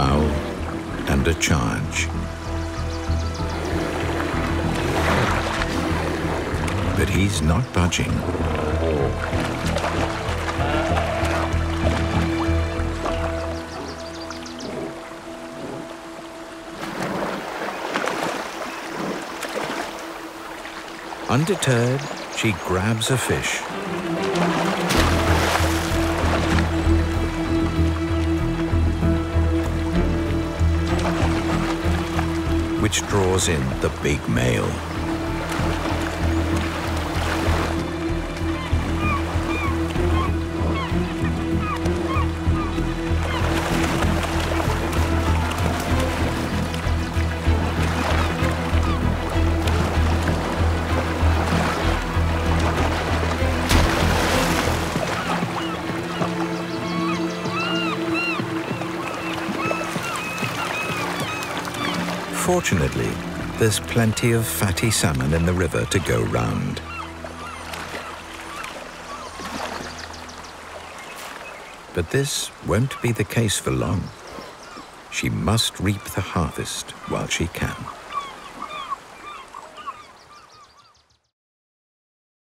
growl and a charge. But he's not budging. Undeterred, she grabs a fish. Which draws in the big male. Fortunately, there's plenty of fatty salmon in the river to go round. But this won't be the case for long. She must reap the harvest while she can.